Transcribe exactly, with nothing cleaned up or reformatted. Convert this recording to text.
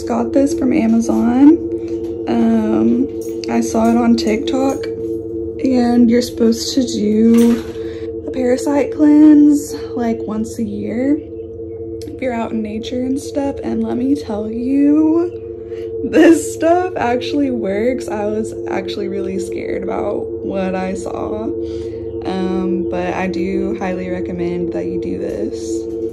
just got this from Amazon. Um, I saw it on TikTok, and you're supposed to do a parasite cleanse like once a year if you're out in nature and stuff. And let me tell you, this stuff actually works. I was actually really scared about what I saw, um, but I do highly recommend that you do this.